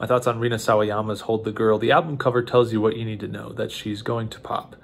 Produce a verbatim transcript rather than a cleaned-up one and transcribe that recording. My thoughts on Rina Sawayama's Hold the Girl. The album cover tells you what you need to know, that she's going to pop.